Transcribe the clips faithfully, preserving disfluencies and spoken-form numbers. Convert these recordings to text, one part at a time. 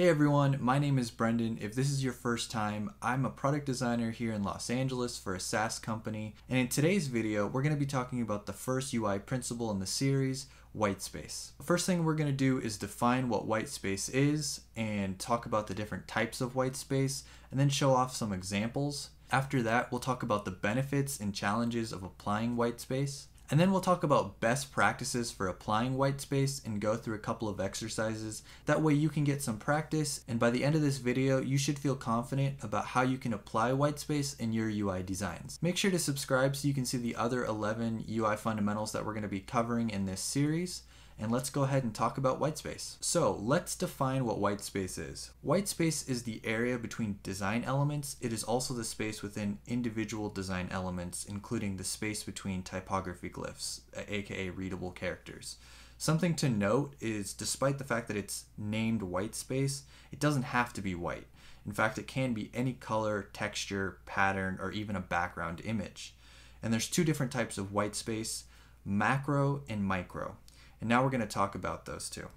Hey everyone, my name is Brendan. If this is your first time, I'm a product designer here in Los Angeles for a SaaS company. And in today's video, we're going to be talking about the first U I principle in the series, white space. The first thing we're going to do is define what white space is and talk about the different types of white space and then show off some examples. After that, we'll talk about the benefits and challenges of applying white space. And then we'll talk about best practices for applying white space and go through a couple of exercises. That way you can get some practice, and by the end of this video, you should feel confident about how you can apply white space in your U I designs. Make sure to subscribe so you can see the other eleven U I fundamentals that we're going to be covering in this series. And let's go ahead and talk about white space. So let's define what white space is. White space is the area between design elements. It is also the space within individual design elements, including the space between typography glyphs, aka readable characters. Something to note is despite the fact that it's named white space, it doesn't have to be white. In fact, it can be any color, texture, pattern, or even a background image. And there's two different types of white space, macro and micro. And now we're going to talk about those two.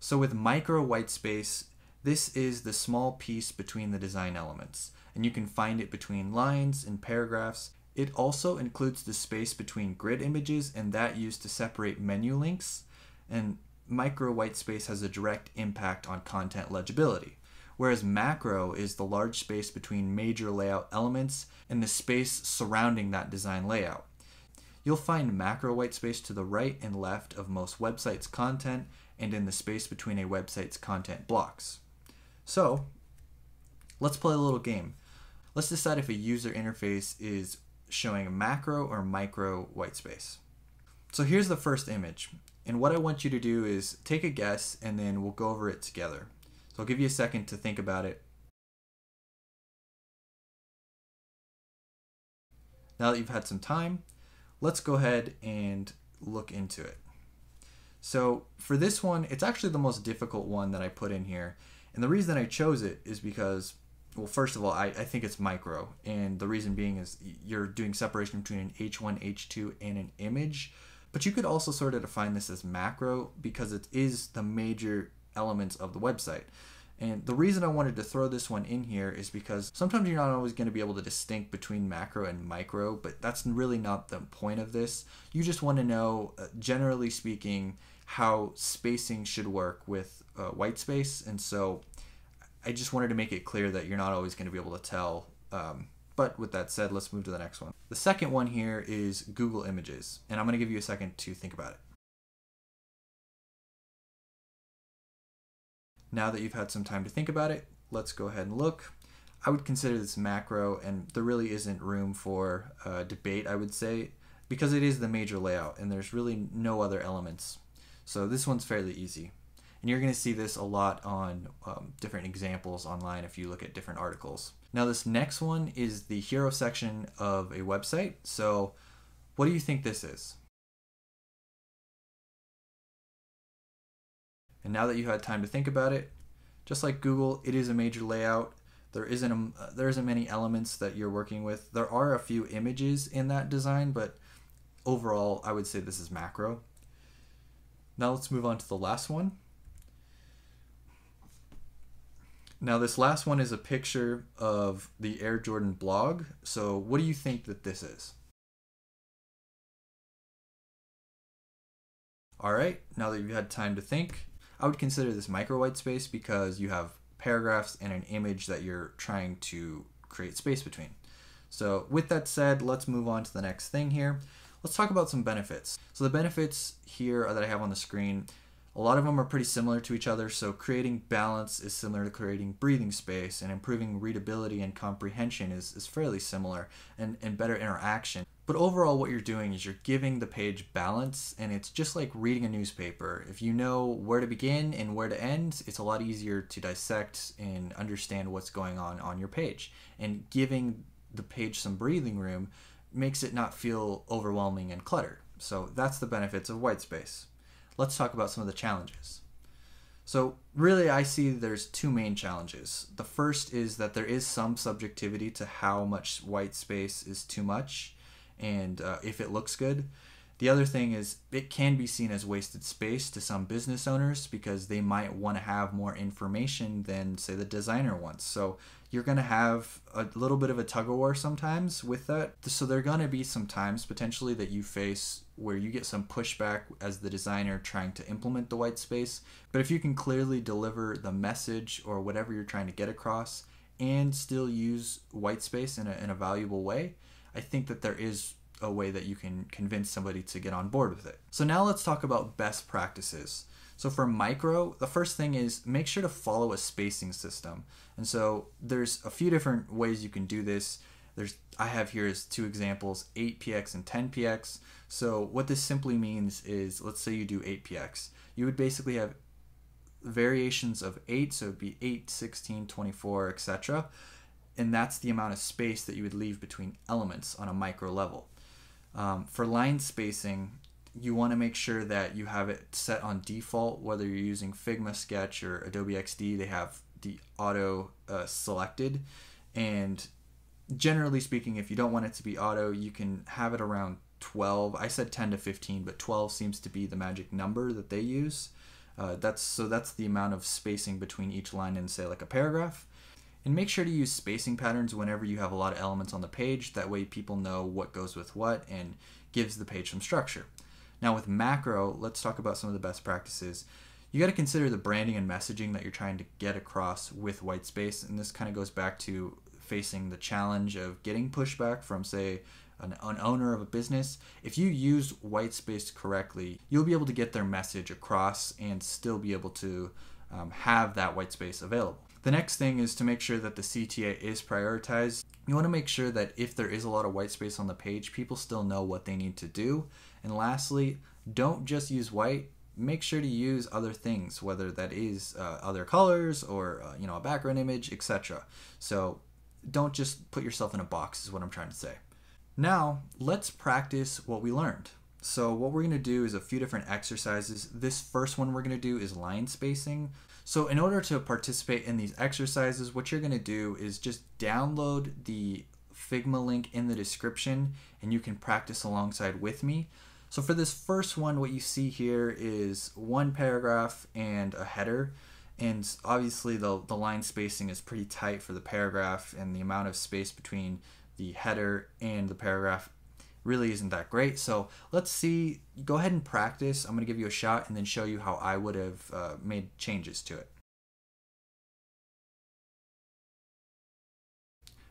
So with micro white space, this is the small piece between the design elements, and you can find it between lines and paragraphs. It also includes the space between grid images and that used to separate menu links. And micro white space has a direct impact on content legibility, whereas macro is the large space between major layout elements and the space surrounding that design layout. You'll find macro white space to the right and left of most websites' content and in the space between a website's content blocks. So let's play a little game. Let's decide if a user interface is showing macro or micro white space. So here's the first image. And what I want you to do is take a guess and then we'll go over it together. So I'll give you a second to think about it. Now that you've had some time, let's go ahead and look into it. So for this one, it's actually the most difficult one that I put in here. And the reason I chose it is because, well, first of all, I, I think it's micro. And the reason being is you're doing separation between an H one, H two, and an image. But you could also sort of define this as macro because it is the major elements of the website. And the reason I wanted to throw this one in here is because sometimes you're not always going to be able to distinct between macro and micro, but that's really not the point of this. You just want to know, uh, generally speaking, how spacing should work with uh, white space. And so I just wanted to make it clear that you're not always going to be able to tell. Um, but with that said, let's move to the next one. The second one here is Google Images, and I'm going to give you a second to think about it. Now that you've had some time to think about it, let's go ahead and look. I would consider this macro, and there really isn't room for uh, debate, I would say, because it is the major layout and there's really no other elements. So this one's fairly easy. And you're gonna see this a lot on um, different examples online if you look at different articles. Now this next one is the hero section of a website. So what do you think this is? And now that you had time to think about it, just like Google, it is a major layout. There isn't a, there isn't many elements that you're working with. There are a few images in that design, but overall, I would say this is macro. Now let's move on to the last one. Now this last one is a picture of the Air Jordan blog. So what do you think that this is? All right, now that you've had time to think, I would consider this micro white space because you have paragraphs and an image that you're trying to create space between. So with that said, let's move on to the next thing here. Let's talk about some benefits. So the benefits here that I have on the screen, a lot of them are pretty similar to each other. So creating balance is similar to creating breathing space, and improving readability and comprehension is, is fairly similar, and, and better interaction. But overall, what you're doing is you're giving the page balance, and it's just like reading a newspaper. If you know where to begin and where to end, it's a lot easier to dissect and understand what's going on on your page. And giving the page some breathing room makes it not feel overwhelming and cluttered. So that's the benefits of white space. Let's talk about some of the challenges. So really, I see there's two main challenges. The first is that there is some subjectivity to how much white space is too much, and uh, if it looks good. The other thing is it can be seen as wasted space to some business owners because they might want to have more information than, say, the designer wants. So you're going to have a little bit of a tug of war sometimes with that. So there are going to be some times potentially that you face where you get some pushback as the designer trying to implement the white space. But if you can clearly deliver the message or whatever you're trying to get across and still use white space in a, in a valuable way, I think that there is a way that you can convince somebody to get on board with it. So now let's talk about best practices. So for micro, the first thing is make sure to follow a spacing system. And so there's a few different ways you can do this. There's, I have here is two examples, eight P X and ten P X. So what this simply means is, let's say you do eight P X. You would basically have variations of eight, so it'd be eight, sixteen, twenty-four, et cetera. And that's the amount of space that you would leave between elements on a micro level. Um, for line spacing, you want to make sure that you have it set on default, whether you're using Figma, Sketch, or Adobe X D, they have the auto uh, selected. And generally speaking, if you don't want it to be auto, you can have it around twelve. I said ten to fifteen, but twelve seems to be the magic number that they use. Uh, that's so that's the amount of spacing between each line in, say, like a paragraph. And make sure to use spacing patterns whenever you have a lot of elements on the page. That way people know what goes with what and gives the page some structure. Now with macro, let's talk about some of the best practices. You got to consider the branding and messaging that you're trying to get across with white space. And this kind of goes back to facing the challenge of getting pushback from, say, an, an owner of a business. If you use white space correctly, you'll be able to get their message across and still be able to um, have that white space available. The next thing is to make sure that the C T A is prioritized. You want to make sure that if there is a lot of white space on the page, people still know what they need to do. And lastly, don't just use white. Make sure to use other things, whether that is uh, other colors or uh, you know, a background image, et cetera. So don't just put yourself in a box is what I'm trying to say. Now, let's practice what we learned. So what we're going to do is a few different exercises. This first one we're going to do is line spacing. So in order to participate in these exercises, what you're going to do is just download the Figma link in the description and you can practice alongside with me. So for this first one, what you see here is one paragraph and a header. And obviously the, the line spacing is pretty tight for the paragraph, and the amount of space between the header and the paragraph really isn't that great. So let's see, go ahead and practice. I'm going to give you a shot and then show you how I would have uh, made changes to it.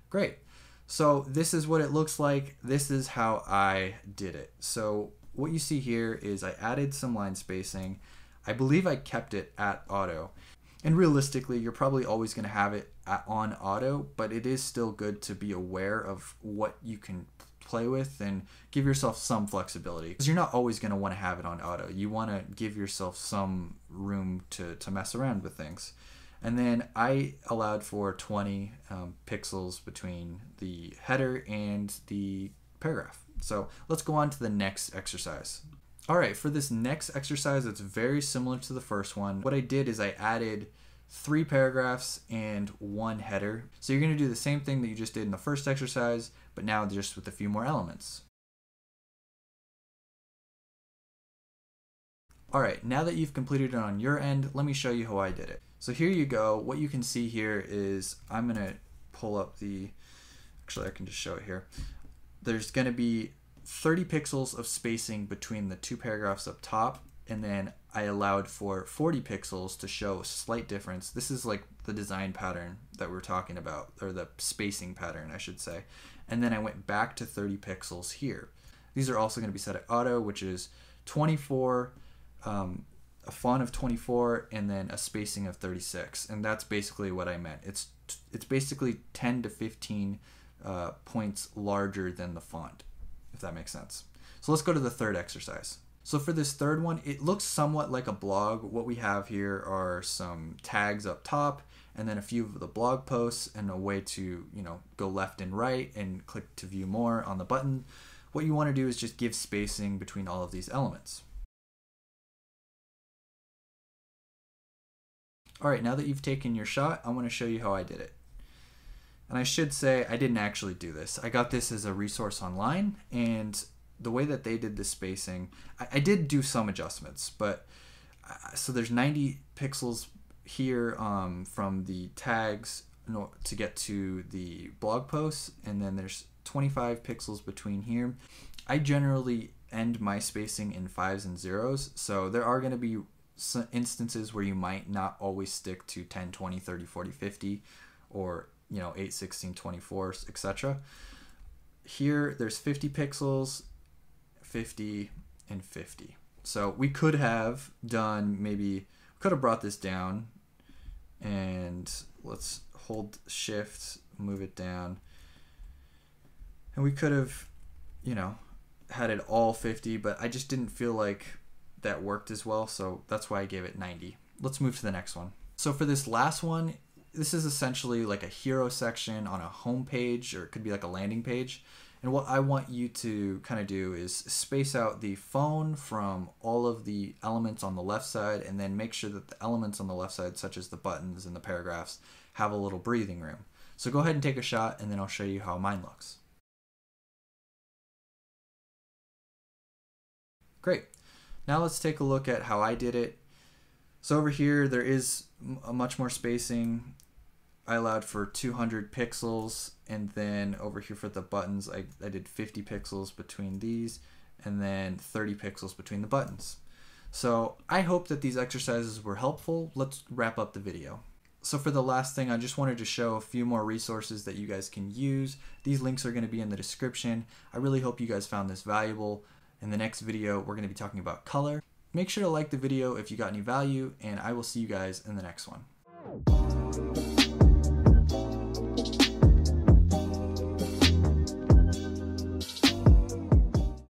Great. So this is what it looks like. This is how I did it. So what you see here is I added some line spacing. I believe I kept it at auto. And realistically, you're probably always going to have it on auto, but it is still good to be aware of what you can play with and give yourself some flexibility, because you're not always going to want to have it on auto. You want to give yourself some room to, to mess around with things. And then I allowed for twenty um, pixels between the header and the paragraph. So let's go on to the next exercise. All right, for this next exercise, it's very similar to the first one. What I did is I added three paragraphs and one header. So you're going to do the same thing that you just did in the first exercise, but now just with a few more elements. All right, now that you've completed it on your end, let me show you how I did it. So here you go. What you can see here is I'm going to pull up the, actually I can just show it here. There's going to be thirty pixels of spacing between the two paragraphs up top, and then I allowed for forty pixels to show a slight difference. This is like the design pattern that we're talking about, or the spacing pattern, I should say. And then I went back to thirty pixels here. These are also going to be set at auto, which is twenty-four, um, a font of twenty-four, and then a spacing of thirty-six. And that's basically what I meant. It's, it's basically ten to fifteen uh, points larger than the font, if that makes sense. So let's go to the third exercise. So for this third one, it looks somewhat like a blog. What we have here are some tags up top, and then a few of the blog posts, and a way to, you know, go left and right and click to view more on the button. What you want to do is just give spacing between all of these elements. All right, now that you've taken your shot, I want to show you how I did it. And I should say I didn't actually do this. I got this as a resource online, and the way that they did the spacing, I, I did do some adjustments, but uh, so there's ninety pixels here um, from the tags to get to the blog posts, and then there's twenty-five pixels between here. I generally end my spacing in fives and zeros, so there are going to be some instances where you might not always stick to ten, twenty, thirty, forty, fifty, or you know, eight, sixteen, twenty-four, et cetera. Here there's fifty pixels, fifty, and fifty. So we could have done, maybe could have brought this down, and let's hold shift, move it down, and we could have, you know, had it all fifty, but I just didn't feel like that worked as well, so that's why I gave it ninety. Let's move to the next one. So for this last one, this is essentially like a hero section on a home page, or it could be like a landing page. And what I want you to kind of do is space out the phone from all of the elements on the left side, and then make sure that the elements on the left side, such as the buttons and the paragraphs, have a little breathing room. So go ahead and take a shot, and then I'll show you how mine looks. Great. Now let's take a look at how I did it. So over here, there is a much more spacing. I allowed for two hundred pixels, and then over here for the buttons, I, I did fifty pixels between these, and then thirty pixels between the buttons. So I hope that these exercises were helpful. Let's wrap up the video. So for the last thing, I just wanted to show a few more resources that you guys can use. These links are going to be in the description. I really hope you guys found this valuable. In the next video, we're going to be talking about color. Make sure to like the video if you got any value, and I will see you guys in the next one.